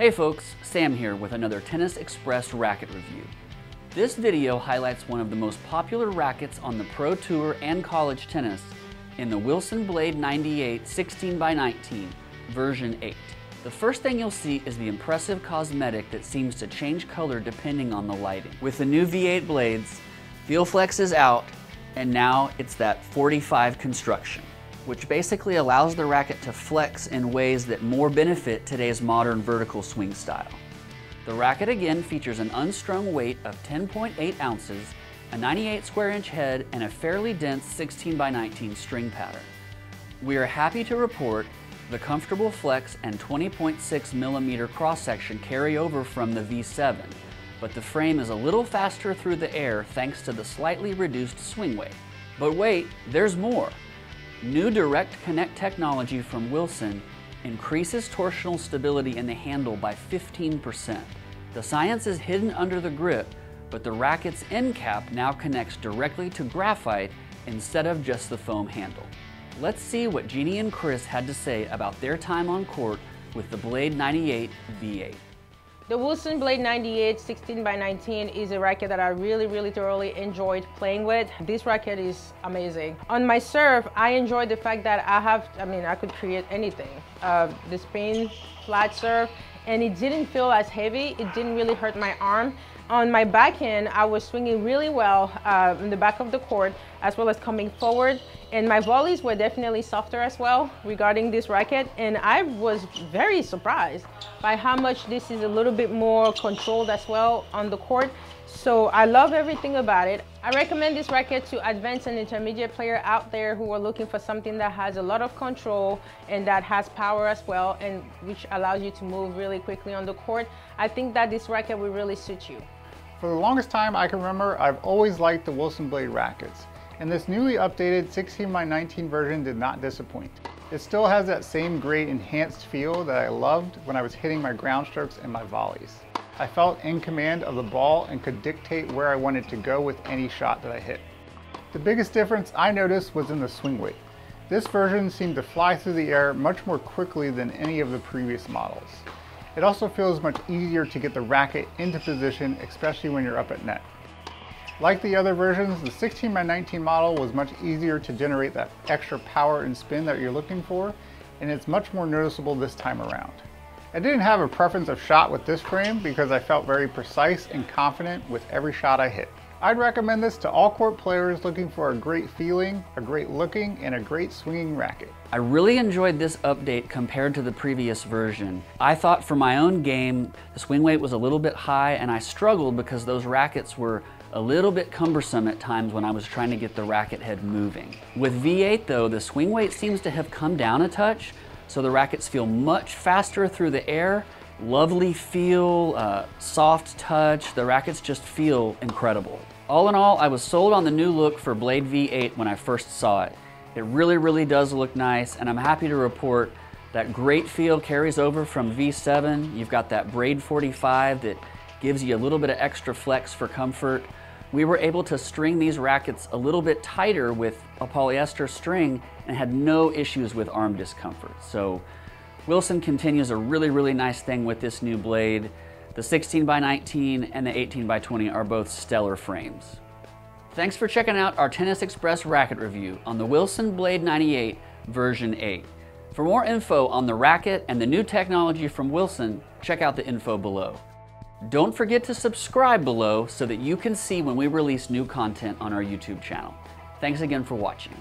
Hey folks, Sam here with another Tennis Express racket review. This video highlights one of the most popular rackets on the Pro Tour and college tennis in the Wilson Blade 98 16x19 version 8. The first thing you'll see is the impressive cosmetic that seems to change color depending on the lighting. With the new V8 blades, FeelFlex is out, and now it's that 45 construction, which basically allows the racket to flex in ways that more benefit today's modern vertical swing style. The racket again features an unstrung weight of 10.8 ounces, a 98 square inch head, and a fairly dense 16x19 string pattern. We are happy to report the comfortable flex and 20.6 millimeter cross section carry over from the V7, but the frame is a little faster through the air thanks to the slightly reduced swing weight. But wait, there's more. New Direct Connect technology from Wilson increases torsional stability in the handle by 15%. The science is hidden under the grip, but the racket's end cap now connects directly to graphite instead of just the foam handle. Let's see what Jeannie and Chris had to say about their time on court with the Blade 98 V8. The Wilson Blade 98 16x19 is a racket that I really thoroughly enjoyed playing with. This racket is amazing. On my serve, I enjoy the fact that I could create anything. The spin, flat serve, and it didn't feel as heavy. It didn't really hurt my arm. On my backhand, I was swinging really well in the back of the court, as well as coming forward. And my volleys were definitely softer as well regarding this racket. And I was very surprised by how much this is a little bit more controlled as well on the court. So I love everything about it. I recommend this racket to advanced and intermediate player out there who are looking for something that has a lot of control and that has power as well, and which allows you to move really quickly on the court. I think that this racket will really suit you. For the longest time I can remember, I've always liked the Wilson Blade rackets, and this newly updated 16x19 version did not disappoint. It still has that same great enhanced feel that I loved when I was hitting my ground strokes and my volleys. I felt in command of the ball and could dictate where I wanted to go with any shot that I hit. The biggest difference I noticed was in the swing weight. This version seemed to fly through the air much more quickly than any of the previous models. It also feels much easier to get the racket into position, especially when you're up at net. Like the other versions, the 16x19 model was much easier to generate that extra power and spin that you're looking for, and it's much more noticeable this time around. I didn't have a preference of shot with this frame because I felt very precise and confident with every shot I hit. I'd recommend this to all court players looking for a great feeling, a great looking, and a great swinging racket. I really enjoyed this update compared to the previous version. I thought for my own game, the swing weight was a little bit high and I struggled because those rackets were a little bit cumbersome at times when I was trying to get the racket head moving. With V8 though, the swing weight seems to have come down a touch, so the rackets feel much faster through the air. Lovely feel, soft touch. The rackets just feel incredible. All in all, I was sold on the new look for Blade V8 when I first saw it. It really does look nice, and I'm happy to report that great feel carries over from V7. You've got that braid 45 that gives you a little bit of extra flex for comfort. We were able to string these rackets a little bit tighter with a polyester string and had no issues with arm discomfort. So Wilson continues a really nice thing with this new blade. The 16x19 and the 18x20 are both stellar frames. Thanks for checking out our Tennis Express racket review on the Wilson Blade 98 version 8. For more info on the racket and the new technology from Wilson, check out the info below. Don't forget to subscribe below so that you can see when we release new content on our YouTube channel. Thanks again for watching.